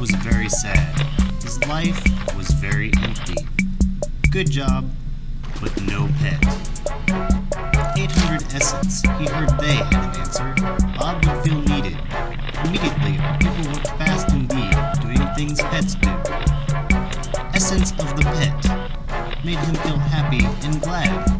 was very sad. His life was very empty. Good job, but no pet. 800 Essence. He heard they had an answer. Bob would feel needed. Immediately, our people worked fast indeed, doing things pets do. Essence of the pet made him feel happy and glad.